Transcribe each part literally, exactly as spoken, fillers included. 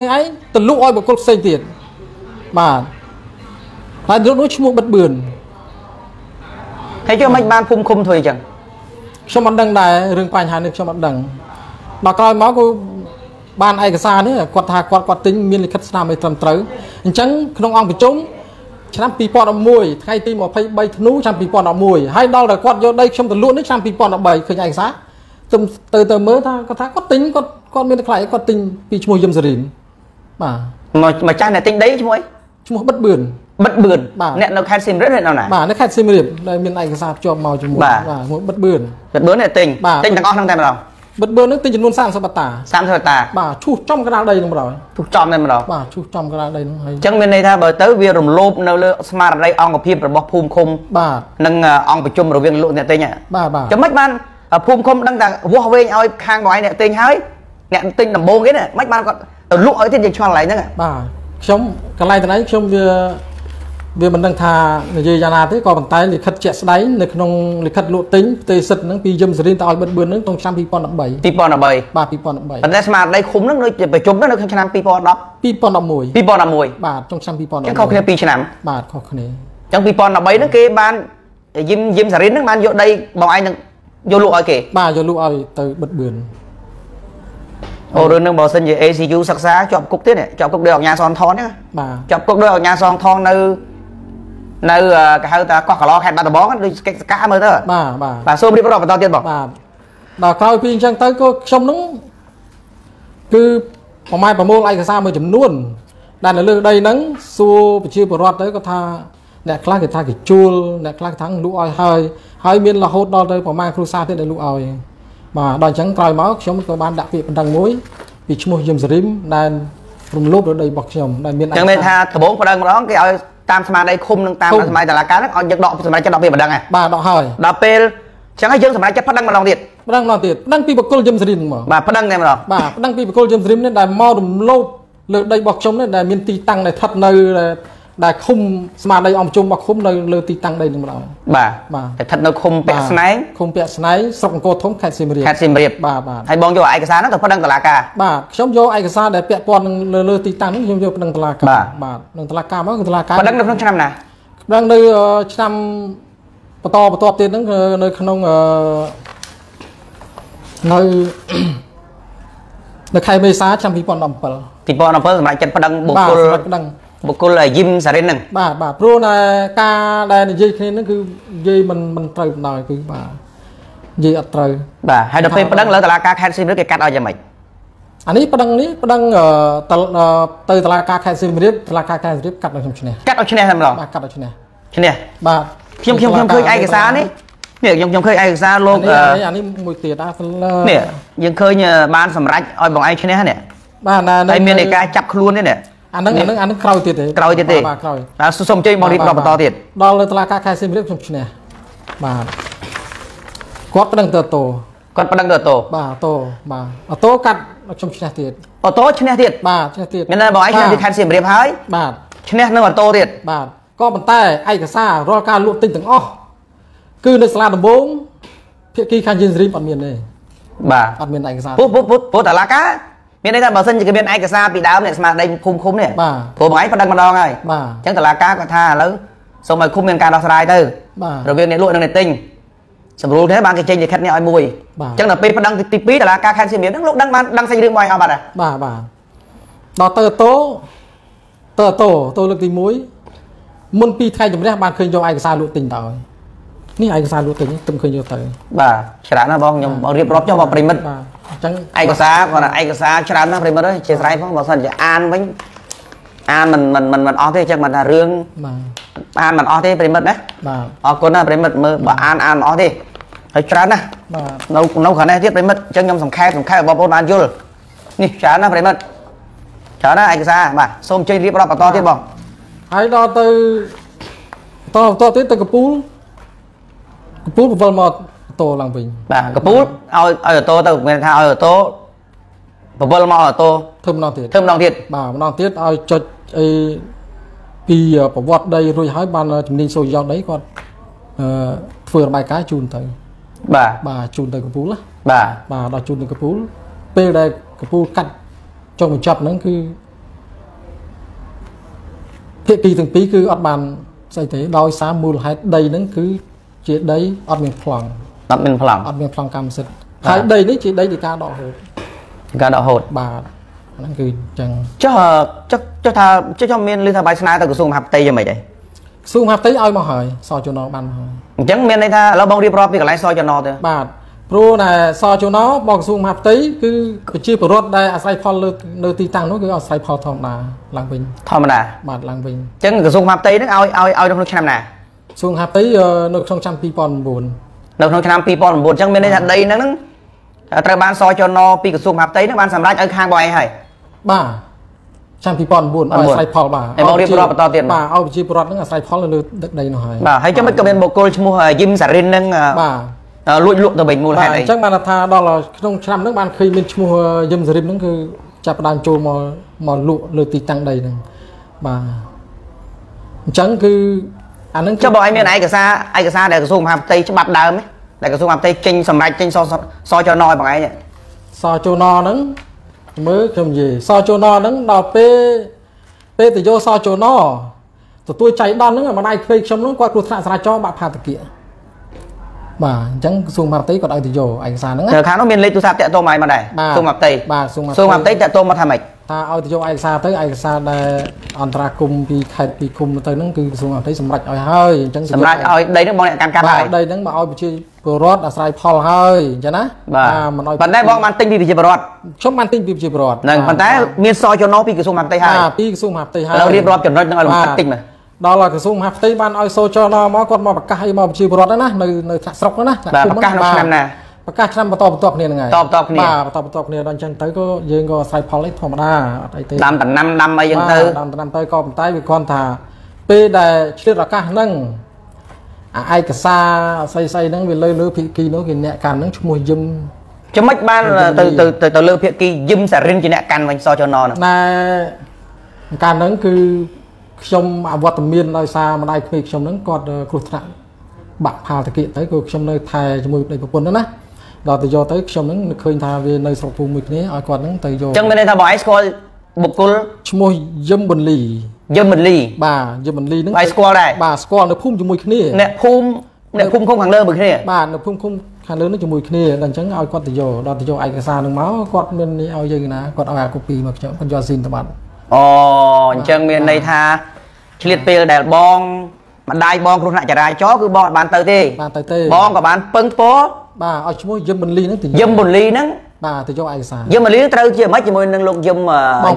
ไอ้ตลุกอ้อยบกลเซนติมาไอ้ตลุกชั่วโมงบัดเบือนให้เจ้ามันบ้านพุ่มคุมถอยจังชั่วมันดังได้เรื่องปัญหาหนึ่งชั่วมันดังดอกลอยม้ากูบ้านไอ้กระซาเนี่ยกวาดหากวาดกวาดติ้งมีลิขิตสนามไปตรำตรึงฉันขนมอ่างไปจุ้มฉันปีปอนอมวยให้ตีหมอไปใบธนูฉันปีปอนอมวยให้ดาวแต่กวาดโยนได้ชั่วตลุกนี่ฉันปีปอนอใบคือไอ้กระซาเติมเติมเติมเมื่อท่ากระทะกวาดติ้งกวาดกวาดมีใครกวาดติ้งปีชั่วโมงยมสรินมามาจ้าเนี่ยติ้งได้ช่วยช่วยบัดเบือนบัดเบือนเนี่ยเราแคสซิมเรื่อยๆเอาไหนบ่าเนี่ยแคสซิมเรียบในมินไอกระซาบจอมเมาจมูกบ่าบัดเบือนบัดเบือนเนี่ยติ้งติ้งต่างอ้อทั้งแต่เราบัดเบือนนึกติ้งจนวนสามสัปดาห์สามสัปดาห์บ่าชูจ้อมกระดาษใดน้องเราถูกจ้อมนั่นเราบ่าชูจ้อมกระดาษใดน้องเราจังมินในท่าเบอร์เตอร์เวียร์รมโลบเราเลือกสมาร์ทไรอองกับพี่ประบอกภูมิคมบ่านั่งอองไปจุ่มเราเวียงลุ่นเนี่ยติ้งเนี่ยบ่าบ่าจะไม่มันภูมิคมตั้งแต่วัวเวียงเอาคางบ่อยเนี่ยติ้งเฮ้ยเนี่ยติ้งดำโบงเนี่ยไม่มันก็แต่ลูกเอ้ยที่จะชวนอะไรนั่นไงบ่าชมกันไรแต่ไหนชมเวียเวียมันดังทาเยียนาที่ก่อบังไตหรือขัดเจสไนหรือขนมหรือขัดโลติ้งเตยสุดนั่งปียมสรินตาอยบัดเบือนนั่งตรงชั้นปีปอนดับใบปีปอนดับใบบ่าปีปอนดับใบแต่สมาร์ทได้คุ้มนั่งเลยจะไปชมนั่งเลยชั้นปีปอนดับปีปอนดับมวยปีปอนดับมวยบ่าตรงชั้นปีปอนดับยังเขาคะแนนปีชั้นบ่าเขาคะแนนจังปีปอนดับใบนั่งเกย์บ้านยิมยิมสรินนั่งบ้านโยได้บอกไอ้นั่งโยลูกเอ้ยเกย์บ่าโยลูกเอ้ยเตยบัดเบือนโอ้เรื่องนึงบอกเส้นเยอ เอ ซี ยู ศึกษาจอบกุ๊กที่เนี่ยจอบกุ๊กเดียวงานซอนทอนเนี่ยจอบกุ๊กเดียวงานซอนทอนในในการเขาแต่ก็ขล้อแค่บาตบอกันด้วยกล้ามือเตอร์บ่าบ่าแต่ส้มที่พวกเราไปตอนเตียนบอกบ่าแต่คราวพี่ช่างเตอร์ก็ชมน้องคือของไม้ประมงไอ้กระซ่ามือจำนวนด้านในเรื่องใดนั้นสู้ไปชื่อประวัติเลยก็ท่าเนี่ยคลาสกิจท่ากิจจูลเนี่ยคลาสทั้งลูกอ้อยเฮยเฮยมีนเราโคตรดอเลยของไม้ครูซาที่ได้ลูกอ้อยมาดอนจังไตรมาชมกับบ้านดักปีเป็นดังมวยปีชมวยยมสริมได้รุมลูกโดยบอกชมได้เมียนจังเมธาขบงประดังร้องแกเอาตามสมาได้คุมตามสมัยแต่ละการเอาจังดอกสมัยจังดอกปีประดังไงบ่าดอกหอยดอกเปลจังให้ยังสมัยจังประดังมาลองติดประดังลองติดดังปีบกลยมสริมบ่บ่าประดังเนี่ยมาหรอบ่าประดังปีบกลยมสริมเนี่ยได้มอรุมลูกเลยได้บอกชมเนี่ยได้เมียนตีตังได้ทัดในได้คุมสมาได้อมชมมาคุมเลยเลยตีตังได้หนึ่งมาหรอบ่าบ่าแต่ทัดในคุมเปะสไนคุมเปะสไนส่งโกทงแคซิมเรียบแคซิมเรียบบ่าบ่าให้บองโยไอกระซานั่นแต่พนังตลากาบ่าชมโยไอกระซาแต่เปะปอนเลยเลยตีตังนั่นชมโยพนังตลากาบ่าบ่าพนังตลากามันคือตลากาพนังในพนังชนะพนังในชนะปตอปตอเตียนนั่นในขนมในในใครไม่ซาชมปีปอนอัมเปิลปีปอนอัมเปิลสมัยจันพนังบุกพนังบุกเลยยิมสารินหนึ่งบ่าบ่าโปรในกาได้ในยีนี่นั่นคือยีมันมันเติมหน่อยคือบ่ายีอัดเติมบ่าให้ดอกเบี้ยประดังเลยตลาดกาแคสซิมเรียบกับการเอาอย่างไรอันนี้ประดังนี้ประดังเอ่อตลาดเตยตลาดกาแคสซิมเรียบตลาดกาแคสซิมเรียบกัดเอาชนะกัดเอาชนะทำหรอกัดเอาชนะชนะบ่าเพียงเพียงเพียงเคยไอ้กระซานี่เนี่ยยังยังเคยไอ้กระซาโลกเอ่ออันนี้มวยเตี๋ยได้เนี่ยยังเคยเนี่ยบ้านสำรัดอ้อยบอกไอ้ชนะเนี่ยบ้านไอ้เมียในกาจับครูนี่เนี่ยอันนั้นอันนั้นอันนั้นคราวติดเลยคราวติดเลยแล้วสมใจมอริสเราไปต่อติดดอลเลยตลาดกาแคสซิมเรียบชมชนะบ่ากอดประดังเติบโตกอดประดังเติบโตบ่าโตบ่าโตกัดชมชนะติดโตชนะติดบ่าชนะติดงั้นเลยบอกไอ้ชนะติดแคสซิมเรียบหายบ่าชนะนึกว่าโตติดบ่าก็มันใต้ไอ้กระซ่ารอการลุกติดถึงอ้อคือในสลาดบงเพียกี้แคสซิมเรียบอันเมียนเลยบ่าอันเมียนไอ้กระซ่าปุ๊บปุ๊บปุ๊บปุ๊บตลาดกาเมียนได้ทำบอลเส้นจะเป็นไอ้กระซาปีดาวเนี่ยสมาได้คุ้มคุ้มเนี่ยผมบอกไอ้พนักมาลองไงจังตลาดกาก็ท่าแล้วสมัยคุ้มเงินการเราสลายตื้อเราเวียนในลวดในติ้งสมรู้เท่าบางกิจเจนจะแค่เนี่ยไอ้มวยจังหวะปีพนักติดปีตลาดกาแค่เสียเมียนดังลูกดังมันดังใส่ดึงมวยเอาบัตรอ่ะบ่าบ่าต่อเติร์โตเติร์โตโตเลือกตีมวยมุนปีไทยจะไม่ได้บางเคยโยไอ้กระซาลวดติ้งต่อนี่ไอ้กระซาลวดติ้งตึมเคยโยเตอร์บ่าฉลาดนะบองยมเอาเรียบร้อยยมเอาปริมัดไอ้กระซ่าก่อนนะไอ้กระซ่าชราหน้าไปมาด้วยเจสไรพ่อบอกสันจะอ่านไว้อ่านมันมันมันมันออกที่จังมันเรื่องอ่านมันออกที่ไปมาเนี่ยออกคนน่ะไปมาเมื่อบ่อ่านอ่านออกที่ไอ้ชราหน้าเราเราขนาดที่ไปมาจังยมสำคัญสำคัญบอกบอกนานยุ่งนี่ชราหน้าไปมาชราหน้าไอ้กระซ่ามาส้มเชยรีบรอปตอที่บอกไอ้รอตัวตัวตัวที่ตัวกระปูกระปูบอลหมดโตลังปิงบ่ากระปุกเอาเอาโตแต่เมื่อเช้าเอาโตผมว่าเรามาเอาโตเทิมนองเทียดเทิมนองเทียดบ่านองเทียดเอาจดไอปีผมวัดได้รวยหายบ้านจุดนี้โซยยาวđấy còn vừa bài cái chun tớiบ่าบ่าchun tớiกระปุกละบ่าบ่าเราchun tớiกระปุกเปย์ได้กระปุกกัดจงจับนั่นคือ Thế kỳ từng tí cứ ớt bàn xây thế đôi xa mùi hãy đầy nâng cứ chế đấy ớt miền phòng ớt miền phòng ớt miền phòng cam xịt hãy đầy đấy chế đấy thì ca đọ hột ca đọ hột bà nâng cứ chẳng chắc chắc chắc thà chắc cho miền lên thà bài sna ta cứ xuống hạp tây cho mày vậy xuống hạp tây ai mà hỏi so cho nó bàn hỏi chẳng miền đây thà lâu bông đi pro thì cả lái so cho nó thôi bà pro này so cho nó bông xuống hạp tây cứ chia pro đây à sai phong nơi tì tăng nó cứ à sai phong thòng là làng bình thòng mà nè bà làng bình chẳng cứ xuống hạp tây nó ao ao ao trong nước chanh nè xuống hạp tây nước trong chanh pi pon buồn nước trong chanh pi pon buồn chẳng miền đây thà đây nóแต่บ้านซอยจนอปีกระทรวงมหาดไทยนักบ้านสำนักเอาข้างบ่อยให้บ้าช่างพี่ปอนบุญเอาใส่พอบ้าไอ้มองเรียบร้อยต่อเตียนบ้าเอาจีบรอดนึงเอาใส่พอเลยเลยเด็กใดหน่อยบ้าให้เจ้าไม่กระเบนโบโกลชมูเฮยิมสารินนึงบ้าลุยลุยตัวเบนมูลให้เลยช่างบ้านท่าดอลล์ต้องทำนักบ้านเคยเป็นชมูเฮยิมสารินนึงคือจับดานโจมมอลุเลยตีตังใดนึงบ้าช่างคืออันนั้นเจ้าบอกไอ้เมียไหนกับซาไอ้กับซาเด็กกระทรวงมหาดไทยฉบับเดิมไหมแต่กระทรวงมหาดไทยเก่งสำหรับเก่งซอซอจนอบอกไงเนี่ยซอจนอนั้นเมื่อคำยีซอจนอนั้นเราเปเปติโยซอจนอแต่ตัวใจดอนนั้นมาได้เคยชมนั้นกว่ากลุ่มสระสระจอมบาพาตะเกียบ่าจังกระทรวงมหาดไทยก็ได้ติโยไอ้สารนั้นเธอข้าน้องเมียนเลยตุสาเตะโตใหม่มาได้กระทรวงมหาดไทยบ่ากระทรวงมหาดไทยเตะโตมาทำไมถ้าเอาติโยไอ้สารไทยไอ้สารในอันตราคุมปีไข่ปีคุมตัวนั้นคือกระทรวงมหาดไทยสำหรับเอาให้จังสำหรับเอาได้นึกมองเนี่ยการการอะไรได้นึกมาเอาไปชี้บรอดอาศัยพอลให้ใช่ไหมบ่าปันได้บอกมันติ้งปีปีจีบรอดชอบมันติ้งปีปีจีบรอดนั่นปันได้เมียนซอยจนน้องปีกระทรวงมหาดไทยให้ปีกระทรวงมหาดไทยให้เราเรียบรอดจนรอดนั่งอะไรมันติ้งเลยเราเรากระทรวงมหาดไทยบ้านเอาโซจนอมากรมปากกาให้มาจีบรอดนะในในสระสระนะปากกาเราทำนะปากกาทำมาตอบตอบเนี่ยไงตอบตอบเนี่ยมาตอบตอบเนี่ยตอนเช้าเตยก็ยังก็ใส่พอลเลยธรรมดาดำแต่น้ำดำไอ้ยังเตยดำแต่น้ำเตยก็เป็นไตวิคอนธาเป้ได้เชื่อราคานั่งไอ้กษาใส่ใส่นั่งเป็นเลือเลือพิกีนู้นกินเนี่ยการนั่งช่วยยืมจะไม่บ้านเตยเตยเตยเตยเลือพิกียืมสารินกินเนี่ยการวันซอจนอนในการนั่งคือชมวัตมินลอยซามาได้คือชมนั่งกอดกรุตระบักพาตะเกียเตยคือชมเลยไทยจมูกในญี่ปุ่นนั่นนะเราเตยโยเตยชมนั่งเคยทาเวในสระภูมินี้ไอ้กอดนั่งเตยโยจังเป็นในทบไอสกอลบุกุลช่วยยืมบุญลีเยอะมันลีบ่าเยอะมันลีนึกไปสกอร์ได้บ่าสกอร์เนี่ยพุ่มจมูกนี่เนี่ยพุ่มเนี่ยพุ่มคุ้มขังเลิศบุกนี่บ่าเนี่ยพุ่มคุ้มขังเลิศนึกจมูกนี่ดังฉันเอากอดติโยดอติโยไอกระซาหนึ่งเมาส์กอดเมียนนี่เอายังนะกอดเอาอากุปีมาเจาะกันยอดซินตะบันอ๋อเชิงเมียนในท่าเฉลี่ยเปลือกแดดบองมันได้บองครุ่นหน้าจะได้จ้อคือบองบานเตยเต้บานเตยเต้บองกับบานเปิ้งโป๊บ่าเอาช่วยเยอะมันลีนึกติโยเยอะมันลีนึกบ่าติโยไอกระซาเยอะมันลีนึกเตยเจี๋ยไม่จมูกนึงลงเยอ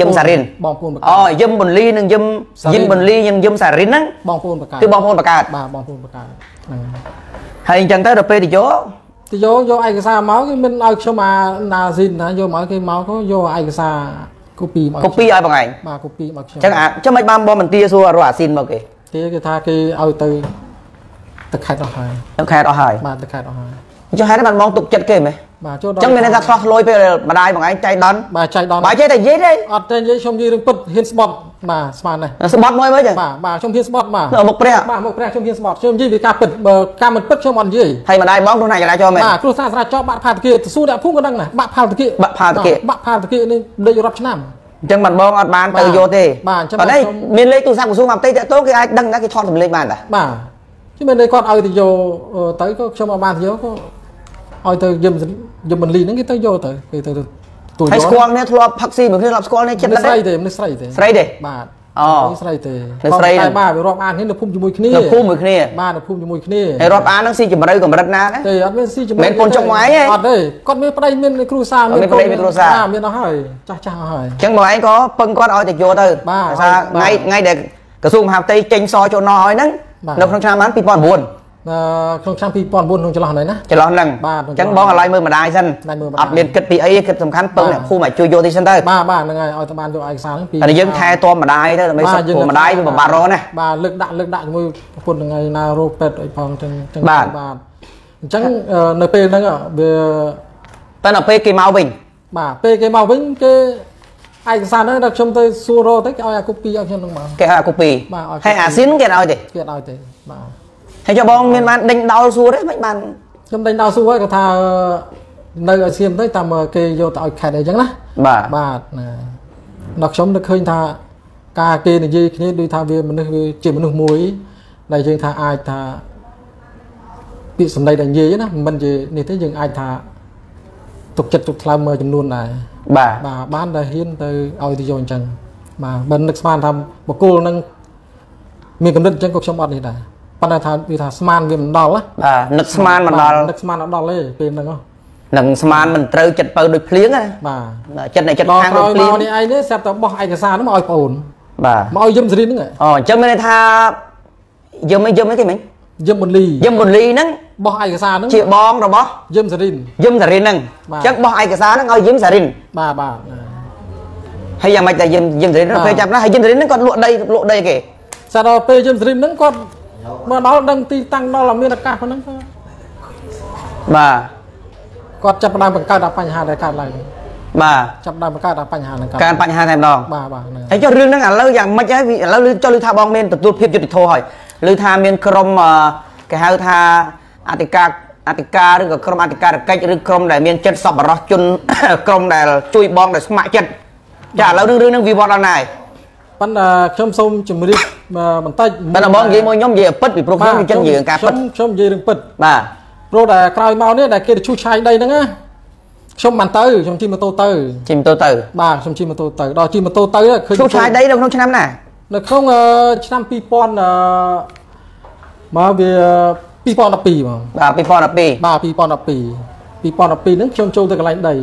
ะสารินอ๋อยืมบุญลีนึงยืมยืมบุญลียังยืมสารินนั่งบองพูนประกาศคือบองพูนประกาศบ่าบองพูนประกาศให้จังเตอร์เดอเปติโยติโยโยไอกระซาเมาส์มันเอาเข้ามานาซินนะโยเมาส์คือเมาส์ก็โยไอกระซากูปีกูปีอะไรบ้างไงบ่ากูปีมาจังอ่ะจังไม่บ้าบอมันเตี้ยซัวรัวซินมาเกะเตี้ยคือท่าคือเอาเตยตะแคดเอาหายตะแคดเอาหายบ่าตะแคดเอาหายจะให้มันมองตกจัดเกะไหมจังเมนัสคลอลอยไปเลยมาได้บอกไอ้ใจดอนมาใจดอนมาใจแต่เย้ได้อัดแต่เย้ชมยีรึงปุ๊บเห็นสปอตมาสปานเลยสปอตมวยไหมจังมามาชมเห็นสปอตมาเออหมกเปรี้ยมาหมกเปรี้ยชมเห็นสปอตชมยีวิการปิดเบอร์การมันปุ๊บชมบอลยีให้มาได้มองตรงไหนจะได้ชมไหมครูซาซาชอบบะพาตะกี้สู้ได้พุ่งก็ดังหน่อยบะพาตะกี้บะพาตะกี้บะพาตะกี้นี่ได้รับชนะจังมันมองอัดบานเตยโยเต้ตอนนี้เมนเล็กตัวซาของซูมามเต้จะโต้กี่ไอ้ดังนะกี่ทอนสำเร็จบ้านอะมาที่เมนเล็กก่อนเอาติโยเตยก็ชมบานเยอะก็เอาเตยยืมยมมันลีนั่งกินเตยโยเตยคือเตยตัวย้อนไอ้สกอร์เนี่ยทะเลาะพักซีเหมือนที่เราสกอร์เนี่ยเจ็ดได้ไส้เตยไม่ไส้เตยไส้เตยบาดอ๋อไส้เตยไส้บ้าไปรอบอ่านนี่เราพุ่มจมูกนี่เราพุ่มมือนี่บ้าเราพุ่มจมูกนี่ไอ้รอบอ่านนั่งซีจะมาเรื่อยกับมรัดนาเนี่ยเตยอัดเมนซีจะมาเล่นปนจังไว้ไงอัดเลยก็ไม่ประเด็นเมนครูซาเมนครูซาเมนครูซาเมนเอาให้จ้าจ้าเอาให้จังบอกไอ้ก็เพิ่งก็เอาเตยโยเตยบ้าไงไงเด็กกระทรวงมหาดไทยเจงซอโจนอยนั่งเราครั้งชามันปีปอนบุญคงช่างปีปอนบุญคงจะร้อนหน่อยนะจะร้อนหนึ่งจังบ้องอะไรมือมาได้สั้นอัดเรียนกึศปีไอ้กึศสำคัญเปิ้ลเนี่ยคู่ใหม่ช่วยโยติเซนเตอร์บ้าบ้ายังไงเอาตะบานโยไอซาทั้งปีแต่ยังแทนตัวมาได้ถ้าไม่สับตัวมาได้เป็นแบบบาร์ร้อนนะบ้าเลิกด่าเลิกด่ามือคนยังไงนาโรเปตไอพองจังจังบ้าจังเนเปนั่งอ่ะเบอร์แต่เนเปเกมเอาวิ่งบ้าเปเกมเอาวิ่งเกไอซาเนี่ยเราชมเตยซูโร่เตยเอาอากุปีเอาเช่นลงมาแกอากุปีให้อาซินแกเอาเตยแกเอาเตยบ้าให้เจ้าบองเมียนมาเด้งดาวซูได้ไหมบ้านจำเด้งดาวซูไว้ก็ทาในอาเซียนได้ตามเกย์โยต่อแขกได้ยังนะบาบาดนักชมได้เคยทา การเกณฑ์ในยี่นี้ดูทางเวียนมันคือจีมันหนุ่มมวยในเชิงทางไอทาปีสมัยดังยี่นะมันจะนี่ที่ยังไอทาตกจัดตกทลายเมื่อจำนวนไหนบ่าบ้านได้เห็นเตอเอาที่โยนจังมาบรรลุสมานทำบอกกูนั่งมีกำลังจังก็ชมอันนี้ได้ปัญหาทางวิถีสมานเวียนดอลละนักสมานมันดอลนักสมานมันดอลเลยเป็นนั่งก็หนังสมานมันเติมจัดเปิดโดยเพลี้ยงเลยบ่าจัดไหนจัดทางโดยเพลี้ยงนี่ไอ้เนี่ยแสบแต่บอกไอ้กระซาน้ำอ้อยปูนบ่ามาเอาเยิ้มสินึงเลยอ๋อเจ้าไม่ได้ทาเยิ้มไม่เยิ้มไม่ใช่ไหมเยิ้มบนลีเยิ้มบนลีนั่งบอกไอ้กระซานั่งเฉียบบองหรอบอกเยิ้มสิรินเยิ้มสิรินนั่งจัดบอกไอ้กระซานั่งเอาเยิ้มสิรินบ่าบ่าให้ยังไม่แต่เยิ้มเยิ้มสิรินเคยจับนะให้เยิ้มสิรินนั่งก่อนลวดได้ลวดได้เก๋แสดงไปเยิ้มสิรินนั่งก่อนเมื่อเราดังตีตั้งเราเราไม่ได้กล้าเพราะนั่งบ่าก็จับนางเป็นการดับปัญหาในการอะไรบ่าจับนางเป็นการดับปัญหาในการการปัญหาแทนดองบ่าบ่าไอ้เจ้าเรื่องนั้นอ่ะแล้วอย่างไม่ใช่แล้วเจ้าลือทาบองเมนตัวตัวเพียบจุดโทหอยลือทาเมนกรมแกหาทาอธิการอธิการหรือกรมอธิการใกล้หรือกรมไหนเมนเจ็ดสอบรอจนกรมไหนช่วยบองไหนสมัครเจ็ดจ้าแล้วเรื่องเรื่องนั้นวีบอลอะไรปัญหาช่อมส้มจมูกมันใต้ปัญหาบองยี่มวยย่อมยี่ปิดปีโปรแกรมเจ็ดยี่การปิดช่อมยี่เรื่องปิดบ่าโปรแต่คลายเมาเนี่ยแต่เกิดชูชัยได้นะงั้นชมมันเตอร์ชมทีมมันโตเตอร์ทีมโตเตอร์บ่าชมทีมมันโตเตอร์ดอทีมมันโตเตอร์คือชูชัยได้เราต้องชนะน่ะเราต้องชนะปีปอนมาเบียปีปอนปีมาบ่าปีปอนปีบ่าปีปอนปีปีปอนปีนั้นชมโจเตอร์อะไรได้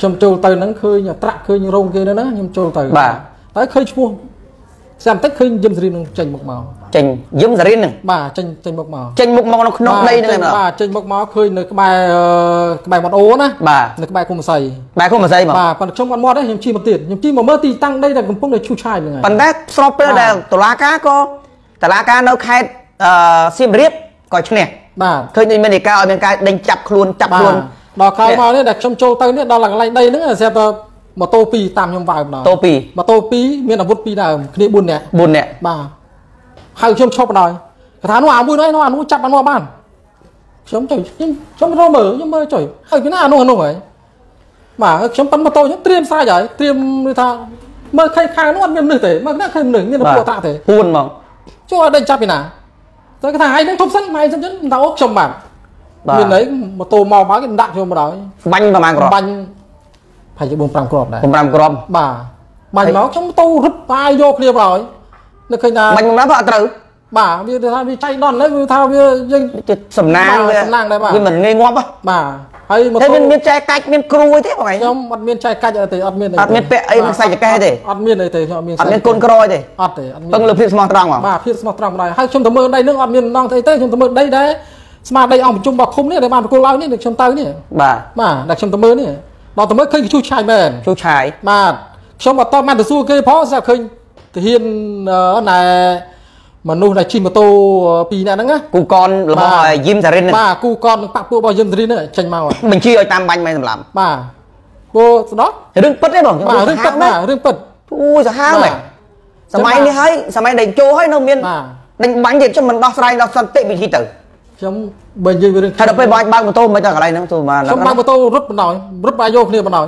ชมโจเตอร์นั้นเคยอย่างตระเคยอย่างโรงเกนั่นนะชมโจเตอร์บ่าแต่เคยชูแซมตั้งเคยยิ้มสิรินจังมุกเมาจังยิ้มสิรินบ่าจังจังมุกเมาจังมุกเมาเราขนมได้นึงเหรอบ่าจังมุกเมาเคยนึกใบใบหมดโอ้นะบ่านึกใบคุ้มใส่ใบคุ้มใส่บ่าปันช่วงวันมอดได้ยิ้มชีมันติดยิ้มชีมันเมื่อตีตั้งได้แต่กลุ่มพวกในชูชายยังไงปันได้สอบเพื่อแต่ตุลาการก็ตุลาการเราใครเสียมเรียบก่อนเช่นเนี่ยบ่าเคยในเมริกาอเมริกาเด้งจับครูนจับครูนดอกคายเมาเนี่ยเด็กชมโจเตอร์เนี่ยดอกหลังอะไรได้นึกเหรอเสียตัวมาโตปีตามยมวายมาโตปีมาโตปีมีอาวุธปีดาวนี่บุญเนี่ยบุญเนี่ยบ่าใครชมชอบหน่อยกระถางนู้นอ่านบุญน้อยน้อยนู้นจับมันว่าบ้านชมจ่อยชมโรเบอร์ชมเบอร์จ่อยใครก็น่าโน่นโน่นไงบ่าชมปันมาโตยังเตรียมซาใหญ่เตรียมเลยท่าเมื่อใครใครนู้นมีหนึ่งเตะเมื่อหน้าใครหนึ่งเนี่ยเราปวดตาเตะหุ่นมั้งช่วยได้จับไปหนาแต่กระถางไอ้ได้ทุบสั้นไหมจนจนดาวอกชมแบบมีไหนมาโตมอบ้ากันดักชมมาหน่อยบันประมาณบันพายบุญปรำกรอบได้บุญปรำกรอบบ่าบ่ายหมอกช่องตู้รึปายโยกเรียบร้อยนึกเคยนะบ่ายหมอกน้ำพระตรึบ่าวิธีทำวิธีนอนแล้ววิธีทำวิธียังสำนักเลยสำนักได้บ่าวิธีเหมือนเงยงอปะบ่าไอ้มันเป็นเมียนชายกัดเมียนครูไอ้ที่บอกไงย่อมอัดเมียนชายกัดจะเตะอัดเมียนอัดเมียนเปะไอ้มันใส่จะแก้ได้อัดเมียนเลยเตะอัดเมียนอัดเมียนกลนกรอยเตะอัดเตะต้องเลือกพิษสมองตรังว่ะบ่าพิษสมองตรังอะไรให้ชมตะเมินได้นึกอัดเมียนน้องเตะเตะชมตะเมินได้ได้สมาร์ทได้เอาประชุมบอกคุมเนี่ยในบ้านกูเล่าเนี่ยเด็กชมเตาเนี่ยบ่าบ่าเด็กชมตะเมินเนี่ยเราแต่เมื่อเคยชูชายแมนชูชายมาชมว่าตอนมาแต่สู้เคยเพราะจะเคยเห็นในมนุษย์ในชิมโตปีนั้นนะกูกรหรือว่ายิ้มจะเล่นมากูกรปากปูบอยิ้มจะเล่นเนี่ยเชนมาอ่ะมันชี้เอาตามบันไม่สำหรับมาโอ้ดอกเรื่องปิดได้บอกมาเรื่องปิดมาเรื่องปิดอู้จะห้ามไหมสมัยนี้ให้สมัยเด็กโจ้ให้น้องเมียนเด็กบังเด็กจนมันดอกสไลด์ดอกสเตปิธีเต๋อช่วงเบญจวิริยะถ้าเราไปบางบางประตูไม่ต้องอะไรนะประตูมาช่วงบางประตูรุดมาหน่อยรุดมาโยกเนี่ยมาหน่อย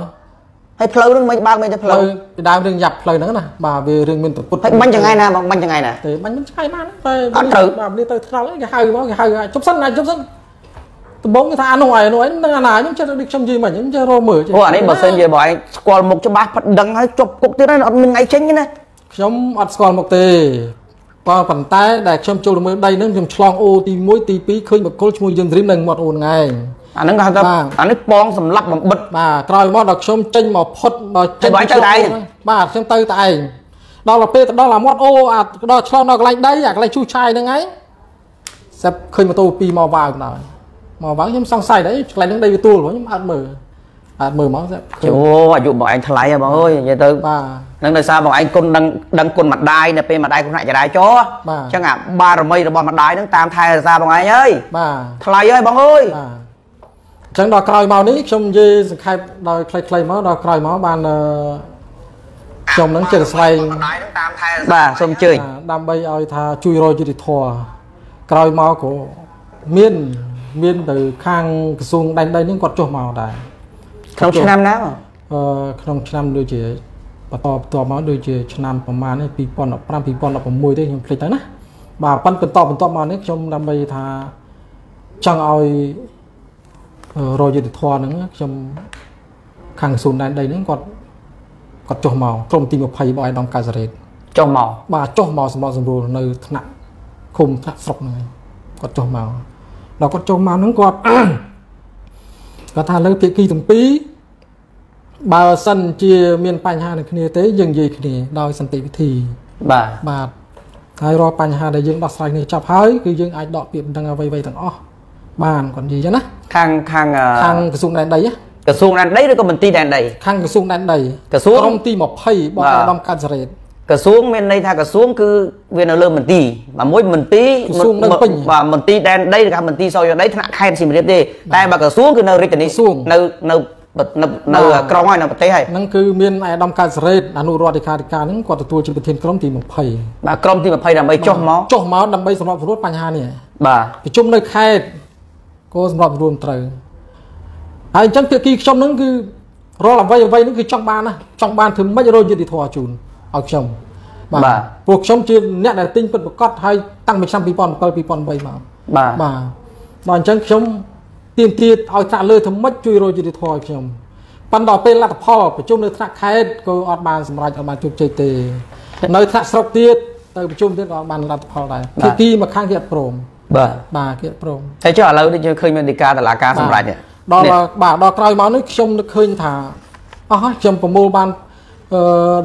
ให้เพลินไม่บางไม่จะเพลินดาวเรื่องหยับเพลินนั่นนะบ่าเรื่องมันตุ่นมันยังไงนะมันยังไงนะมันมันใช่มากเลยอันเต๋อแบบนี้เต๋อทำแล้วจะหายมั้งจะหายจบสั้นนะจบสั้นตัวบ้องจะทานหน่อยหน่อยนั่งอะไรนั่งจะดิบชมจีมันนั่งจะโรมือโอ้อันนี้บอกเส้นใยบ่อยสกอลหมกจะบาดพัดดังให้จบกุกที่นั่นมันไงเช่นนี้นะช่วงอัดสกอลหมกตีพอปัจจัยแต่ชมโจมได้นั่งชมชลองโอตีมวยตีปีเคยแบบโคชมวยยืนริมหนึ่งหมดโอนไงอันนั้นก็มาอันนี้ปองสำลับแบบบิดมาตรอยมอดดอกชมเจนหมอพดมาเจนเจนได้มาเจนเตยตายดอกละเป้ดอกละมอดโออ่ะดอกชลองดอกอะไรได้อยากอะไรชูชายนั่งไงจะเคยมาตัวปีมอวางหน่อยมอวางยังสร้างใส่ได้อะไรนั่งได้อยู่ตัวหรือยังอัดมืออัดมือมั้งจะโอ้อายุบอกไอ้ทลายอะบอกเฮ้ยยัยเตยนั่นเลยซาบอกไอ้คนดังดังคนหมัดได้เนี่ยเป็นหมัดได้คนไหนจะได้จ้อช่างอ่ะบารมีเราบอกหมัดได้นั่งตามไทยซาบอกไอ้เอ้ยทลายเอ้ยบอกเอ้ยจังดอกคลายเมานี้ชมยีสกายดอกคลายคลายเมาดอกคลายเมาบานชมนั่งเจอใส่บ้าชมเจอดำใบเอาทาจุยโรยจุดทัวคลายเมาของเมียนเมียนแต่ข้างกระทรวงใดใดนี่กอดโจมเมาได้ขนมชั้นน้ำนะขนมชั้นน้ำดูจี ประตอบตัวมาโดยเจชนามประมาณในปีปอนด์ประมาณปีปอนด์ประมวยได้ยังพลิกได้นะบางปันเป็นตอบเป็นตอบมาเนี่ยชมนำไปทาจังเอารอยยืดทอนึงชมขังสูนได้นึงกอดกอดโจมเมากรมตีมภัยบอยดองการเสด็จโจมเมาบาโจมเมาสมบูรณ์สมบูรณ์ในถนัดคุมถนัดศพเลยกอดโจมเมาเราก็โจมเมานึงกอดก็ทาเลือกเพียกี้ถึงปีบาสันเจียเมียนปัญหาในคดีเตยยังยีคดีโดยสันติวิธีบาบาไทยรอปัญหาได้ยังดอกสายในจับหายคือยังไอดอกเปรียบดังเอาไว้ไว้ต่างอ๋อบานก่อนยีนะทางทางทางกระทรวงแดนใดกระทรวงแดนใดหรือกรมตีแดนใดทางกระทรวงแดนใดกระทรวงกรมตีหมอบไพ่บอลดำการเสด็จกระทรวงเมียนในทางกระทรวงคือเวียนเริ่มมันตีมาโมยมันตีว่ามันตีแดนใดกับมันตีซอยอย่างใดถนัดใครสิมันเรียบดีแต่มากระทรวงคือในริจนิสุในในในกรองไว้ในประเทศให้นั่นคือเมียนไอ้ดำการเสด็จอนุรักษ์ดิการดิการนั่นกอดตัวจิตประเทศกรมตีหมอบไพ่กรมตีหมอบไพ่ดำไปจ่อหม้อจ่อหม้อดำไปสำหรับผู้รู้ปัญหาเนี่ยบ่าไปจุ่มในใครก็สำหรับรวมเตยไอ้จังเพียกี้ช่องนั้นคือรอหลับไว้ไว้นั่นคือช่องบ้านนะช่องบ้านถึงไม่จะโดนยึดติดทัวร์จูนเอาช่องบ่าพวกช่องจีนเนี่ยแต่ติ้งเป็นประกอบให้ตั้งเป็นช่างปีปอนไปปีปอนไปมาบ่าบ่าตอนจังช่องตีนตีเอาชาเลยถึงไม่จุยโดนยึดติดทัวร์ช่องปันดอกเป็นลัดพ่อไปจุ่มในทักแคสก็ออดบานสำหรับออดบานจุดใจเตยในทักสกตีเตยไปจุ่มที่ออดบานลัดพ่อได้เพียกี้มาข้างเกียรติโปร่งบ่าบ่าเกียรติโปร่งใช่เจ้าเราได้เคยมีดิการแต่ละการสำหรับเนี่ยดอกบ่าดอกไกลมานึกชมนึกเคยถาอ๋อชมประมูลบาน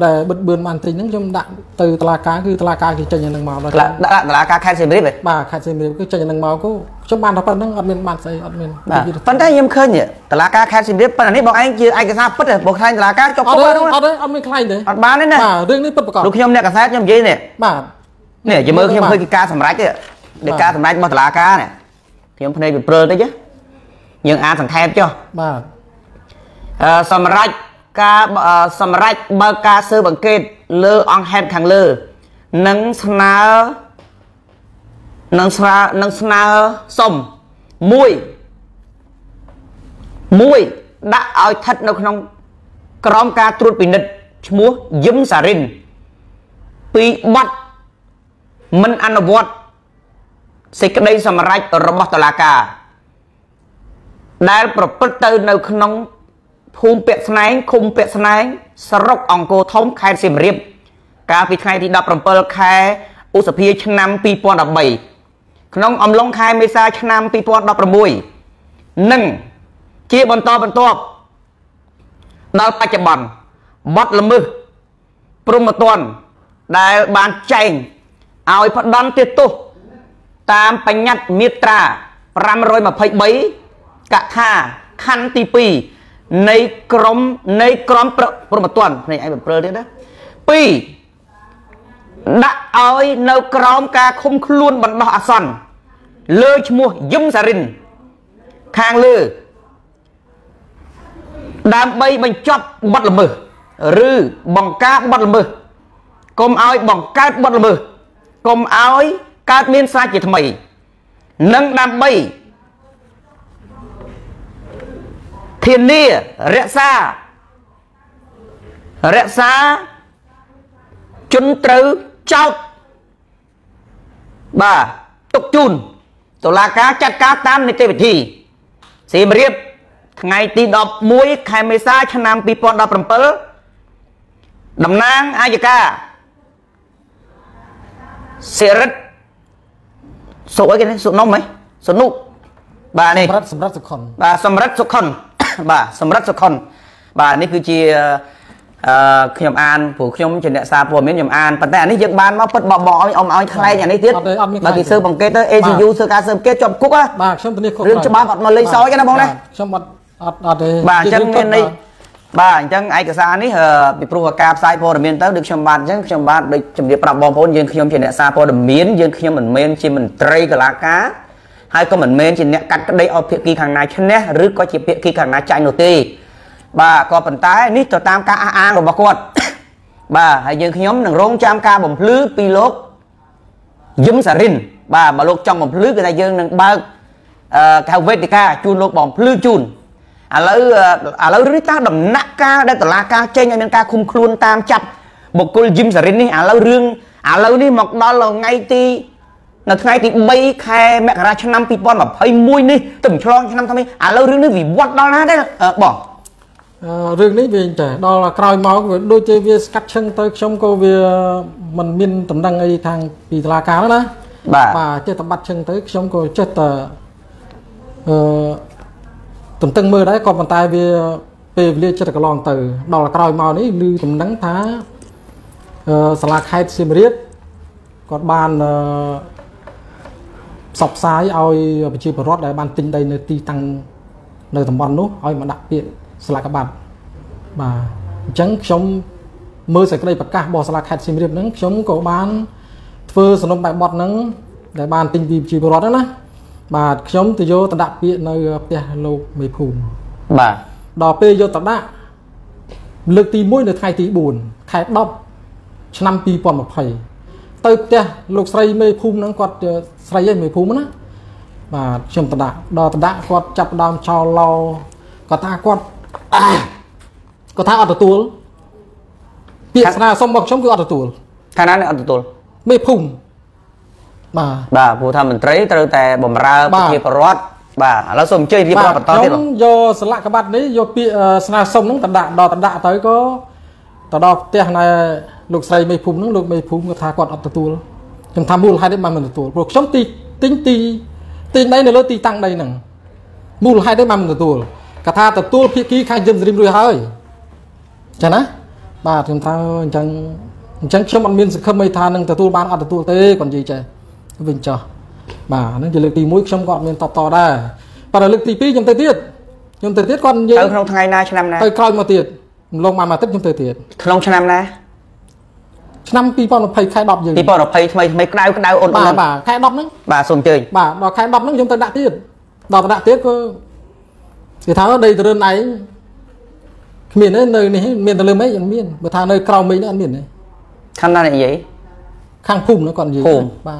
ได้บึดเบือนมันติงนึกชมดักตือตลาดการคือตลาดการคือจะยังนั่งเมาได้ตลาดการแค่เซมิริบเลยบ่าแค่เซมิริบคือจะยังนั่งเมาก็ชมบานทับปันนั่งอัดเมนบานใส่อัดเมนปันได้ยังเคยเนี่ยตลาดการแค่เซมิริบปันนี้บอกไอ้ยืนไอ้กระซ่าปัดเลยบอกใครตลาดการจบก็ได้เอาได้เอาไม่ใครเลยอัดบานนี่นะเรื่องนี้ปัดประกอบลูกชมเนี่ยกระซ่าชมยี่เนี่ยบ่าเนี่ยจะมือชมเคยกิจการสำหรับเนี่ยเด็กการสำหรับมาตลาดการเนี่ยชมพนัยเป็นเปลือยได้ยังยังอาสังเทปเจ้าบ่าสำหรับการสำหรับบังการซื้อบังเกตเลือองแฮนขังเลือนังสนานังสนานังสนาสมมวยมวยได้เอาทัดนกน้องกรอมการตรวจปินิดมัวยิ้มสารินปีบัดมันอันวัดสิกได้สำหรับระบบตลาดกาได้ประพฤติตัวในขนมภูมิเปียสไนค์คุมเปียสไนค์สรกองโกทอมไข่เสียมเรียบการพิธีที่ดับประเพลไข่อุสเพียชนำปีปอนดับใบขนมอมลงไข่เมษาชนำปีปอนดับประบุยหนึ่งเจี๊ยบบนตอบนตอบดาวปัจจุบันบัดละมือปรุงมาตอนได้บานแจงเอาอิพัดดันเตตุตามปัญญามิตรารำรวยมาพายใบกะท่าคันตีปีในกรมในกรมประปรมตวนในไอ้แบบเปลือยนะปีได้เอาในกรมกาคุ้มคลุนบรรดาอัศนเลือชมัวยิ้มสารินคางเลือดามใบบรรจบบัดละมือหรือบังการบัดละมือกรมเอาบังการบัดละมือกรมเอาการเมียนซาจิตใหม่นั่งดามใบเทียนนี่เรียกซาเรียกซาจุนตรึเจ้าบ่าตกจุนตุลาการจัดการตามในเทวิธีสีเรียบไงตีดอกมุ้ยไข่เมซ่าชนามปีปอนดอกปรมเปอร์ดำนางอายกาเสริตสุกอะไรกันสุกน้องไหมสุนุกบ่านี่สมรัตสมรัตสุขนบ่าสมรัตสุขนบ่าสำรักสักคนบ่านี่คือจีขยมอ่านผู้ขยมเฉลี่ยซาปัวเมียนขยมอ่านแต่อันนี้ยึดบ้านมาเปิดบ่อบ่อเอาเอาใครอย่างนี้ทีมากี่เซอร์บังเกตเอซียูเซอร์การเซอร์เกตจบกุ๊กอะเรื่องชาวบ้านมาเลยซอยกันนะบ้องนะบ่าจังเงินนี่บ่าจังไอ้กระซานี่เหรอไปปลูกกาบไซโพเมียนเต้าดึกชาวบ้านจังชาวบ้านโดยจำเดียบปรับบ่อพ้นยึดขยมเฉลี่ยซาปัวเมียนยึดขยมเหมือนเมียนจีมันไตรกะลากาให้ก็เหมือนเมนจินเนี่ยกัดก็ได้เอาเพียกีขังนายชนะหรือก็จีเพียกีขังนายใจหนุ่ตีบ่าก็ปัญไตนี่ต่อตามการอ้างหลวงพ่อกอดบ่าให้ยืนขย่มหนังร้องจามกาบ่มพลื้อปีโลกยิ้มสารินบ่ามาโลกจองบ่มพลื้อก็ได้ยืนหนังบ่าแถวเวทิกาจูนโลกบ่มพลื้อจูน แล้วริต้าดำนักก้าได้ตลาดก้าเจนยังเป็นก้าคุมครูนตามจับบุกคุลจิมสรินนี่แล้วเรื่องแล้วนี่หมกนอนเราไงตีนักไงตีใบแค่แม่กระชนำปีบอลแบบให้มวยนี่ตึงชลองชนำทำไมแล้วเรื่องนี้วิวัฒน์ได้บอกเรื่องนี้เองแต่เราใครมองว่าโดยเฉพาะกัดเชิงตัวชมก็เวียมันมินตำแหน่งไอ้ทางปีตลาดก้าแล้วนะป่าเจตบัดเชิงตัวชมก็เจตตุ่มตึงมือได้ก่อนบรรทายเวียเปรียบเทียบกับลองตื่นเราละกลอยมานี้ลือตุ่มดังท้าสลากไฮซิมเรียดก่อนบานสอบซ้ายเอาไปชีพรอดได้บานติงได้ในตีตังในตำบลนู้นเอามาดักเปลี่ยนสลากกระบาดมาจังชมมือใส่กระดิ่งปากกาบอสลากไฮซิมเรียดนั้นชมกับบานเฟอร์สนมแบบบอดนั้นได้บานติงบีชีพรอดแล้วนะบาดชมติโยตัดดับเปียในเปียโลกไม่พูนบาดดอกเปียโยตัดดับเลือกตีมุ้ยในไทยตีบุญไทยดอกชนำปีปอนมาไผ่เติบเปียโลกใส่ไม่พูนนั้นกอดใส่ยังไม่พูนนะบาดชมตัดดับดอกตัดดับกอดจับดามชาวเรากอดตากอดกอดตาอัดตัวเปียสนาสมบัติชมคืออัดตัวท่านั้นอัดตัวไม่พูนบ่าผู้ทำมันเตรีเตรีแต่บ่มราบ่เก็บรอดบ่าแล้วส่งเจดีย์บ่าตอนนี้โยสละกบัดนี้โยปีสนาส่งน้องตัดดาดอตัดดาตอนนี้ก็ตัดดอกเตี้ยในลูกใส่ไม่พุ่มน้องลูกไม่พุ่มก็ทากอดอัตตัวจำทำบุญให้ได้มาเหมือนตัวพวกช่องตีติ้งตีติ้งได้ในรถตีตั้งได้หนึ่งบุญให้ได้มาเหมือนตัวกระทาตัดตัวพี่กี้ข้างยืมริมรวยเฮ้ยใช่นะบ่าจำทำจังจังช่วงมันมีสักคำไม่ทานหนึ่งตัดตัวบ้านอัตตัวเต้ก่อนจีเจวินจ์บ่านั่นจะเลือกตีมุ้ยชมก่อนเมนตอบต่อได้ปะเลือกตีปียมเตยเตี้ยยมเตยเตี้ยก่อนเยอะเติมทางไงนายชนะนะเติมคลายมาเตี้ยลงมามาเติมยมเตยเตี้ยลงชนะนะชนะปีปอนด์ไปใครดอกอยู่ปีปอนด์ไปทำไมไม่กลายกลายอ่อนบ่าบ่าใครดอกนั้นบ่าส่งเจยบ่าดอกใครดอกนั้นยมเตยด่าเตี้ยดอกด่าเตี้ยก็สีเท้าในเดือนไหนเมียนในนี้เมียนตะลึงไหมอย่างเมียนมาทางในคราวมีนั่นเมียนเลยข้างนั่นอะไรยัยข้างพุ่มนั่นก่อนยัยบ้า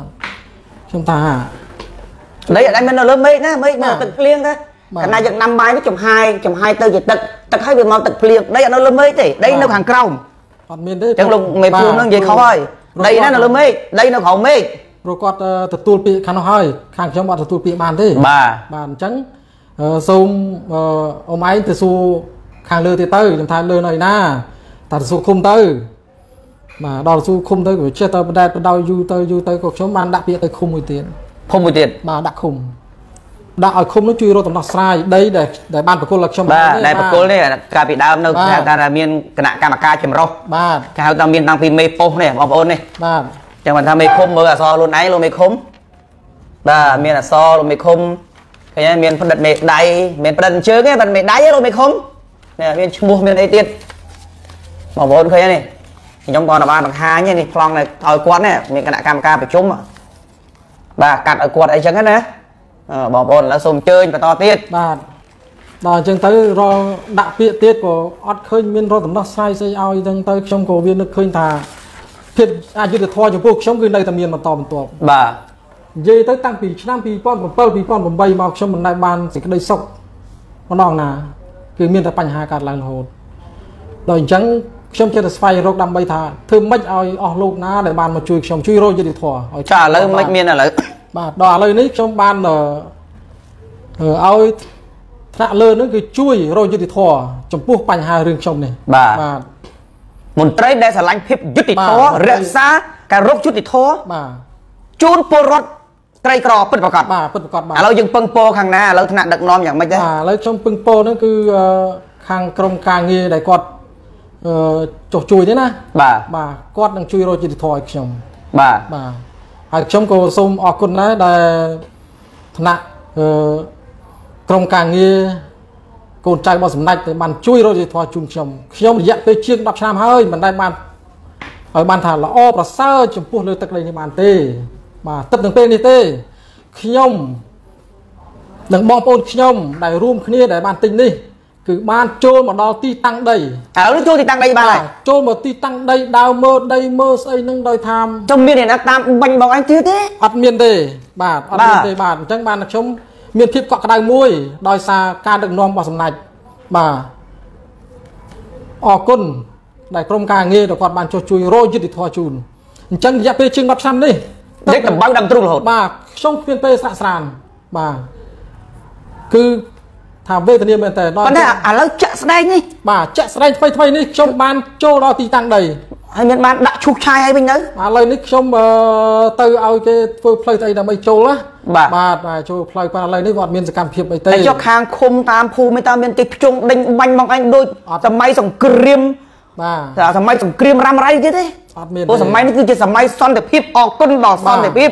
chúng ta đấy ở đây mình nó lớn mấy đó mấy mà tật liêng đó cái này dựng năm bài với chồng hai chồng hai tư tật tật hai việc màu tật liêng đấy nó lớn mấy thì đấy nó hàng còng chẳng lùng mày buông nó gì khó thôi đây nó lớn mấy đây nó khổ mấy rồi còn tật tuột bị khăn hơi khăn trong bọn tật tuột bị bàn thế bà bàn trắng zoom ôm máy từ su khang lơ từ từ chúng ta lơ này na tật su không từมาดาวซูคุมเตยกับเชตเตอร์ได้ดาวยูเตยยูเตยกับชมมันดักเปียเตยคุมมือเตียนคุมมือเตียนมาดักคุมดักเอาคุมแล้วจุยโรตำนักทรายได้ได้ได้บ้านปะโกลักชมบ้านได้ปะโกลเนี่ยกาปิดาวนึกแถวตาเมียนขณะกามากาเฉียมรบบ้านแถวตาเมียนทางพิมเมโปเนี่ยออฟโอนเนี่ยบ้านจังหวัดทำไม่คุมมือซอโรนไนโรไม่คุมบ้านเมียนซอโรไม่คุมแค่เมียนพันดัดเมดได้เมียนพันดัดเชิงเนี่ยพันเมดได้โรไม่คุมเนี่ยเมียนชูเมียนไอเตียนออฟโอนแค่เนี่ยยงกรบ้านบางฮาเนี่ยนี่พลองเลยเอาควดเนี่ยมีขณะกรรมการไปชุ่มบ่ากัดเอาควดไอ้จังนั้นนะบอกบอลแล้วส่งเจอไปต่อเตี้ยบ่าต่อจังเตยรอดักเตี้ยเตี้ยก็อดเคยมีรอสำนักไซส์เอาจังเตยช่องโกเวียนเคยทาเพียรอายุเดือดทอจากพวกช่องคือในตะเมียนมาต่อเป็นตัวบ่าเย่เตยตั้งปีชั่งปีป้อนผมเปิลปีป้อนผมใบมาช่องมันในบ้านสิ่งใดสกมันนองนาคือมีแต่ปัญหาการลังโหดโดยจังชมเจตสไฟรกดำใบทาเธอไม่เอาออกลูกนะแต่บานมาช่วยชมช่วยโรยจะดีถั่วจ้าเลยไม่เมียนอะไรบาดด่าเลยนี่ชมบานเออเอาถ้าเลยนั่นคือช่วยโรยจะดีถั่วชมพวกปัญหาเรื่องชมเนี่ยบาดมนตรีได้สลายเพียบยุติถั่วเรื่องซาการรบยุติถั่วจูนปรดไตรกรอบเปิดประกอบมาเปิดประกอบมาเรายังเปิงโปข้างหน้าเราถนัดดักนอมอย่างไม่ใช่แล้วชมเปิงโปนั่นคือข้างกรมการเงินได้กอดจบจุยนี่นะบ่าบ่าก็ดังจุยโรจิตทอยชมบ่าบ่าไอ้ชมก็ส่งออกคนนะได้ธนาตรงกลางนี้คนใจบ่สมนัยแต่มันจุยโรจิตทอยจุ่มชมชมอยากไปเชียงดับชามเฮ้ยมันได้มันไอ้มันถ่านละอ้อประเสริฐจมพูดเลยตะเลยในมันเต้บ่าตึ๊บหนึ่งเป้นี่เต้ชมหนึ่งบองปูนชมได้รูมขี้ได้มันติงนี่คือบ้านโจมมาดาวตีตั้งได้เอาลูกโจมตีตั้งได้บ้านโจมมาตีตั้งได้ดาวเมื่อได้เมื่อไอ้นั่งได้ทำจมเมียนเนี่ยตามบังบอกไอ้ที่ที่อัดเมียนเตะบาทอัดเมียนเตะบาทจังบาทนักชมเมียนทิพย์เกาะกระไดมวยดอยซาการดึงนอมบ่อสำนัก มาออกก้นในกรมการเงินแต่ก่อนมันจะช่วยโรยยึดติดทอจูนจังจะไปชิงรับซ้ำนี่เด็กกับบ้านดำตรุลหดมาช่องเพียนไปสะสานมาคือทำเวทเนียมแต่ตอนนี้อ่ะแล้วจะแสดงนี่มาจะแสดงไปไปนี่ช่องบ้านโจรอตีตังใดให้เมียนมาดักชุกชายให้เป็นนั้นอะไรนี่ช่องเตอเอาไปเพลย์ใจดำไปโจละบาบาไปโจเพลย์ไปอะไรนี่วัดเมียนจะการเพียบไปเตะเจ้าคางคมตามภูมิตามเมียนติดจงดังบังมองอันโดยทำไมส่งเกรียมมาแต่ทำไมส่งเกรียมรำไรเจ๊โอ้สมัยนี่คือจะสมัยซ้อนแต่พิบออกก้นดอกซ้อนแต่พิบ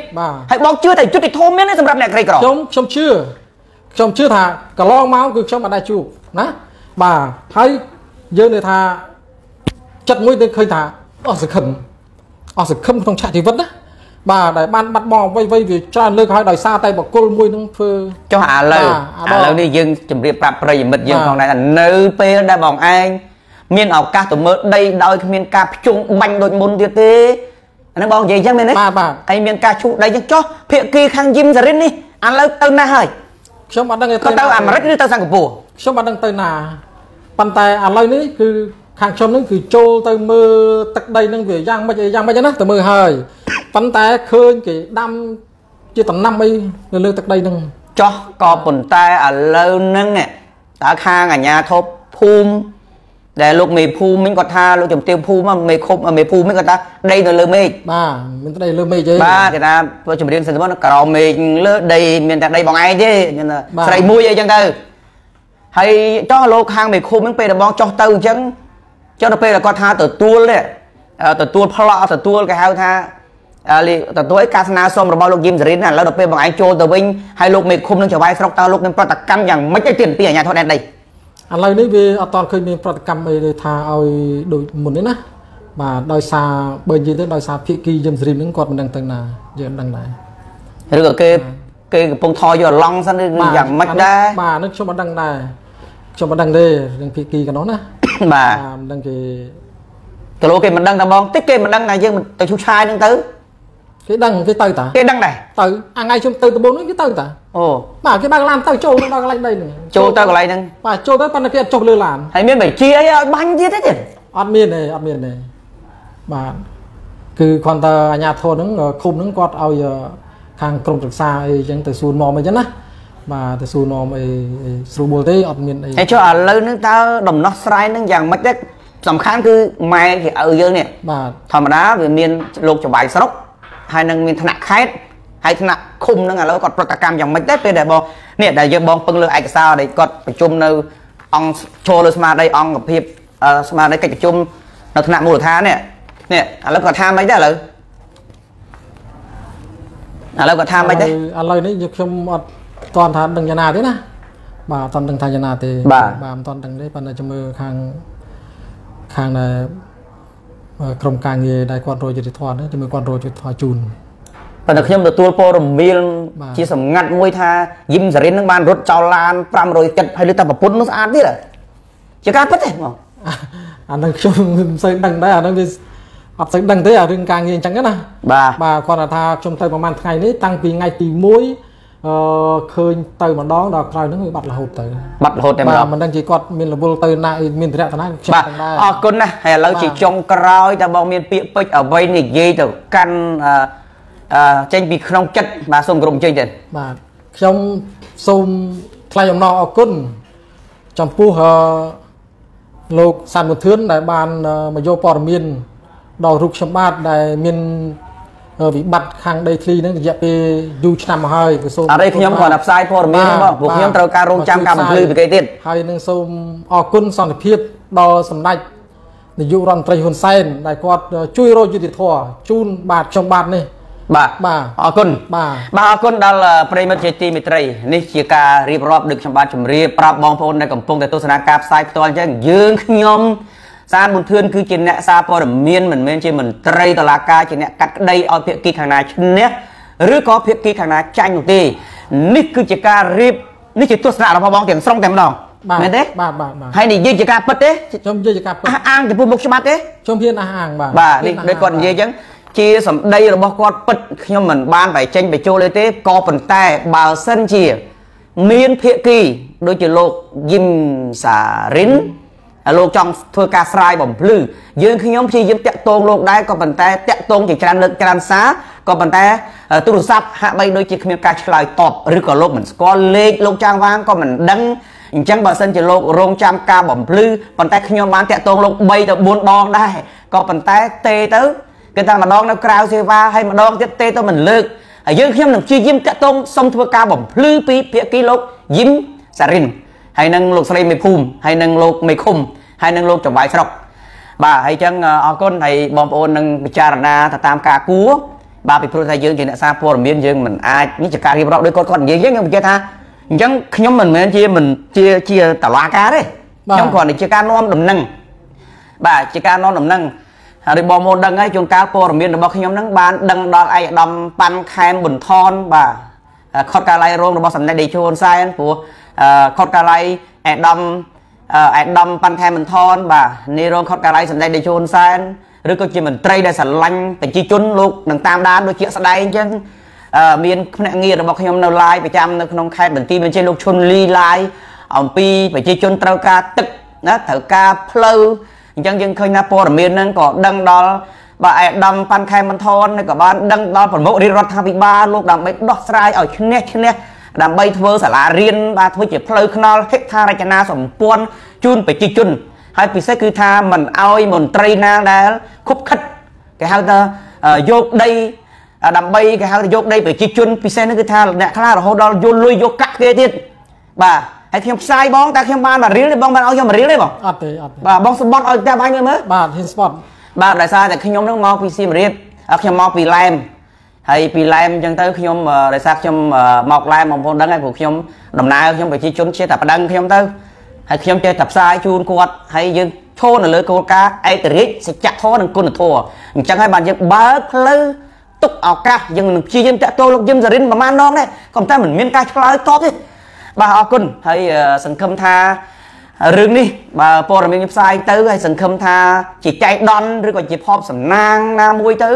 ให้บอกชื่อแต่จุดติดโทมเนี่ยสำหรับแหล่งใครกรอบชมชมชื่อชมชื่อท่ากระลองเมาส์คือชมอะไรจูนะบ่าให้เยอะเลยท่าจัดมวยเคยท่าออกสึกขมออกสึกขมต้องใช้ที่วัดนะบ่าได้บ้านบัดมองไว้ไว้วิจารณ์เลือกให้ได้ซาไตบอกก้นมวยน้องเพื่อเจ้าหาเลยหาเลยนี่ยังจำเรียบปรับประยิมมิดยังของนายนั่นเนื้อเปย์ได้บอกไอ้เมียนออกกาตัวเมื่อใดโดยเมียนกาจุงบังโดยมุนเตี้ยเต้อันนั้นบอกใหญ่ยังไงเนี่ยไอเมียนกาชุได้ยังจ้อเพียกีข้างยิ้มจะริ้นนี่อันแล้วเติมหน้าให้ช่วงบัดดังเตยก็เติมอ่ะมันริ้นนี่เติมสังกบูช่วงบัดดังเตยหนาปันแต่อะไรนี่คือข้างชมนั่นคือโจเติมเมื่อตักใดนั่นเวียยังไม่ใช่ยังไม่ใช่นะเติมเมื่อให้ปันแต่เคยกี่ดำจีตันน้ำไปเรื่อยๆตักใดนั่นจ้อก็ปันแต่อะไรนั่นเนี่ยตาข้างอ่ะยาทบภูมิแต่ลูกเมย์ภูมิก็ท่าลูกจมเตียวภูมิมันเมย์คบเมย์ภูมิก็ท่าได้เนลือเมย์บ้ามันได้เลือเมย์เจ้บ้าแต่นะเราจมเตียวเซนต์บอลเราเราเมย์เลือได้เมย์แต่ได้บางไอ้เจ้เนี่ยนะใส่มุ้ยยังไงให้จ้อโลกข้างเมย์คบมันเป็นแต่บอลจ้อเติมจังจ้อเราเป็นแต่ก็ท่าตัวตัวเลยตัวตัวพลาตัวตัวก็เฮาท่าอะไรตัวตัวไอ้กาสนาส้มเราบอลลูกยิมจะริ้นน่ะแล้วเราเป็นบางไอ้โจตัววิ่งให้ลูกเมย์คบนั่งจะไปสกตาลูกเป็นประตักกันอย่างไม่ใช่เตียนเปียอย่างเท่านั้นเลยอะไรนี่เวอตอนเคยมีปฏิกรรมในทาเอาโดยหมุนนี่นะมาดอยซาเบอร์ยืนดอยซาพิกียมสริมนึงกอดมันดังต่างนาเยอะดังไหนหรือเกย์เกย์กับพงทอยลองซะนึงอย่างมัดได้มานึกชมมันดังไหนชมมันดังเลยดังพิกีกันน้องนะมาดังเกย์แต่โลเกย์มันดังแต่มองติ๊กเกย์มันดังไหนยังมันแต่ชูชายนึงตื้อcái đằng cái tay ta cái đằng này từ à ngay trong từ từ bốn cái tay ta ồ bảo cái băng lan tay trâu nó đang lạnh đây này trâu tay còn lạnh đang và trâu tay còn kia trâu lừa làn thấy miên phải chia ấy băng chia thế tiền ăn miên này ăn miên này mà cứ còn ta nhà thôn nó khum nó quạt ao giờ hàng công trường xa chẳng từ sùn mò mới chứ nè mà từ sùn mò mới sùn bồ tê ăn miên này thấy cho ăn lơ nước ta đồng nó sai nó vàng mất đấy tầm kháng cứ mai thì ở dưới này mà thầm đá về miên lục cho bài sốcให้นางมีธนาคารให้ธนาคุมนั่งแล้วก็ประกรรมอย่างไม่ได้เป็นแต่บอเนี่ยแต่ยังบองเพิ่งเลือกไอ้สาวได้ก็ประชุมในองโชว์สมาร์ได้องกับพี่สมาร์ได้การประชุมในธนามูลธาเนี่ยเนี่ยแล้วก็ทำไม่ได้เลยแล้วก็ทำไม่ได้อะไรนี่ยังชมตอนทานดังยานาด้วยนะบ่าตอนดังทานยานาตีบ่าบ่าตอนดังได้ปันในจมือข้างข้างในกรมการเงินได้กวนโรยจุดทอนจะมีกวนโรยจุดทอจูนแต่เด็กยังตัวโปรมีลที่สำงัดมวยท่ายิ้มสรินทั้งบ้านรถเจ้าลานปรามโรยจัดให้ฤทธิ์ตาปปุ่นน้องอาร์ตนี่แหละจะการพัฒน์มั้งอันนั้นช่วงเส้นดังได้อันนั้นเป็นอัดเส้นดังได้เรื่องการเงินจังกันนะบ่าบ่าคนอาท่าชมเตยประมาณไงนี้ตั้งปีไงปีมวยเคยเตยมันดองดอกใครนึกว่าบัตรหดเตยบัตรหดเต็มดอกมันดังจีกอดมีระบบเตยนายมีแต่ธนาคารอ๋อคนนะเฮ้ยเราจีจงกรอยแต่บอกมีเปียไปเอาไว้ในยีตัวกันเจนปีขนมจัดมาส่งกลุ่มเจนเด่นมาส่งส่งใครอย่างนอคนจำผู้โลกสามเทือนในบ้านมาโยปอร์มีนดอกรุกสมบัติในมีนวิบัติทางใดทีนั้นจะไปดูชนะมาให้อะไรขยมขอนับไซพอร์มีนบอกบุกขยมตระการรงจำกรรมพลือไปไกลติดให้หนึ่งสมออกคุณสอนเพียบดอสำนักในยุรันไตรหุนเซนได้กอดช่วยโรยยุติธรรมจูนบาทชงบาทนี่บาทบาทออกคุณบาทบาทออกคุณนั่นแหละประเด็นจิตมิตรีนี่เชี่ยวการรีบรอบดึกชมบาทชมรีปราบมองพลในกำปงแต่ตัวสนากาบไซตัวนั้นยืนขยมซาบุญเทือนคือจินเนซาพอร์มีนเหมือนเมนจินเหมือนไตรตลากาจินเนกัดได้เอาเพียกีข้างหน้าชนเนหรือก็เพียกีข้างหน้าจันอยู่ดีนี่คือจิการรีบนี่จิตตัวสนาเราพอมองเห็นส่องเต็มดองเห็นไหมบ้าบ้าบ้าให้นี่ยืดจิการปัดเด้ชมยืดจิการปัดอ่างจะพูดมุกชมาเด้ชมเพี้ยนอ่างบ้าบ้านี่ได้ก่อนยืดยังจีสมได้เราบอกก่อนปัดยมเหมือนบ้านไปเจนไปโจเลยเด้ก่อปันแต่บ่าวเส้นจี มีนเพียกีโดยจะโลกยิมสารินโลกจองเทอการสลายบ่มพลื้อยืนขึ้นย้อมชียิ้มเตะตรงโลกได้ก็บันแต่เตะตรงจิตจันเลิกจันสาก็บันแต่ตุรุษับหาใบโดยจิตมีการสลายตอบหรือก็โลกเหมือนก็เล็กโลกจางว่างก็เหมือนดังจังบาสันจะโลกโรงจามกาบ่มพลื้อบันแต่ขึ้นย้อมบ้านเตะตรงโลกใบแต่บนดองได้ก็บันแต่เตะตื้อก็ตามมาดองแล้วกราวเซวาให้มาดองเตะเตะตัวเหมือนเลิกยืนขึ้นย้อมหนังชียิ้มเตะตรงสมเทอการบ่มพลื้อปีเพียกีโลกยิ้มสารินให้นังโลกสลายไม่พุ่มให้นังโลกไม่คุ้มให้นังโลกจับไว้สลบบ่าให้จังออกก้นให้บอมโอนนังพิจารณาตามกากู้บ่าไปพูดไทยเยอะจนเนี่ยซาโปรมีนเยอะเหมือนไอ้นี่จะการเรียบร้อยด้วยก้อนก้อนเยอะๆยังไม่เจอท่ายังย้อมเหมือนเหมือนเชี่ยเหมือนเชี่ยเชี่ยตะลากาเด้ย้อมก่อนเนี่ยเชี่ยการน้อมดำนั่งบ่าเชี่ยการน้อมดำนั่งให้บอมโอนดังไอ้จนกาโปรมีนบอกย้อมนั่งบานดังดอกไอ้ดำปันแคมบุญทอนบ่าขอดกาไลโรงบอกสันในเดชวนไซน์ผัวขอดกาไลแอดดอมแอดดอมปันแทนมันทอนบ่าในโรงขอดกาไลสันในเดชวนไซน์หรือก็จะเหมือนเตยได้สันลังเป็นจีจุนลูกหนังตามด้านโดยเชี่ยสไลน์จังมีนขณะเงียบบอกขยมนลายไปจำน้องแคทเหมือนตีเป็นเช่นลูกชนลีลายอ่อมปีไปจีจุนเตากาตึกนะเตากาเพลยังยังเคยนาโปรมีนนั่งก็ดังดอลบ่าแอดดอมปันแคมมันทอนในกับบ้านดังดอลผลโมดิรัฐทาบิบาลูกดำไปดอกสไลเอาเนี้ยเนี้ยดำไปเทวสาราเรียนบ่าเทวเจ็บเพลย์ขนอลเฮกทารายนาสมปวนจุนไปจีจุนให้พิเศษคือทามันเอาไอ้หมุนตรีนางได้คุบขัดแกฮาวเตอร์โยกได้ดำไปแกฮาวเตอร์โยกได้ไปจีจุนพิเศษนั่นคือทาเนี่ยข้าเราดอลโยนลุยโยกกักเกติดบ่าไอ้เทียมไซบ้องแต่เทียมบานมาเรียนเลยบ้องบานเอาอย่างมาเรียนเลยบ่อัดเลยอัดบ่าบ้องสปอตเอาแต่บานยังมั้ยบ่าเทียมสปอตบ้าได้ซาแต่ขยมต้องมองปีซีมเรียบเอาขยมมองปีแรมให้ปีแรมจังเตอร์ขยมได้ซาขยมมองแรมมองพลดังไอ้พวกขยมดำนายขยมไปชี้ชนเชี่ยแต่ประดังขยมเตอร์ให้ขยมเจอจับสายชูนกวดให้ยืนโชว์หนึ่งเลยโคกาไอ้ตริสจะท้อหนึ่งคนหนึ่งทัวจังให้บานยังบ้าเพลย์ตุกเอากะยังหนึ่งชี้ยืนจะโตลงยืนจะรินประมาณน้องเลยก็แต่เหมือนเมียนกายคลายตอที่บ้าเอาคนให้สังคมทาเรื่องนี้บ่าโปรมีนยิบไซต์ตื้อให้สังคมทาจิตใจดอนหรือก็จิตพอบสำนางนามวยตื้อ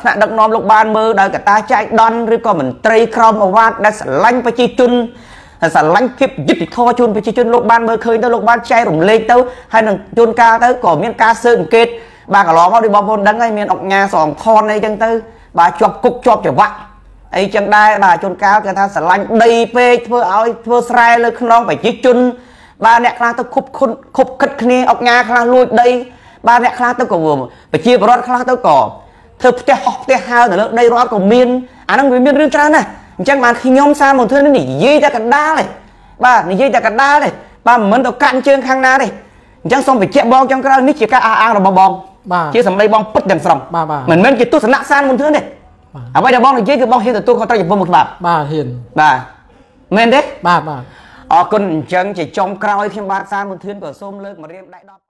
ขณะดักนอมลูกบานมือได้กับตาใจดอนหรือก็เหมือนตรีครอมเอาวาดได้สลังไปจีจุนสลังคลิปยึดคอจุนไปจีจุนลูกบานมือเคยตื้อลูกบานใจหลุมเล็กตื้อให้หนังจุนกาตื้อก่อเมียนกาเสื่อมเกตบ่ากับล้อมาดิบอมพลดังไงเมียนออกงาสองคอนในจังตื้อบ่าจอบกุกจอบจังวะไอ้จังได้บ่าจุนกากับตาสลังดีเปย์เพื่อเอาเพื่อใส่เลยขนองไปจีจุนบ้านเนี่ยคลาต้องคุบคุบคุบคึดเนียออกงาคลาลุยได้บ้านเนี่ยคลาต้องก่อไปเชียร์รถคลาต้องก่อเธอจะหอบจะหาวแต่แล้วได้รถก็มีนอันนั้นมีนเรื่องจ้าน่ะจังมันขี้ย้อมซาหมดเธอนั่นนี่ยี่จะกันได้เลยบ้านนี่ยี่จะกันได้เลยบ้านเหมือนตัวกันเชิงข้างหน้าเลยจังส่งไปเชียร์บอลจังก็นี่เชียร์ก็อาอาเราบอลเชียร์สำหรับบอลปุ๊ดอย่างสำเหมือนเหมือนกีตู้สนักซานหมดเธอเนี่ยเอาไว้เดี๋ยวบอลนี่ยี่ก็บอลเห็นแต่ตู้เขาตั้งอยู่บนหมดแบบบ้าเห็นบ้าเมนเด้บ้าบ้าอ๋อคนจังจะจมกลอยที่บ้านซานบนเทือนก็ส้มเลิกมาเรียนได้ดอก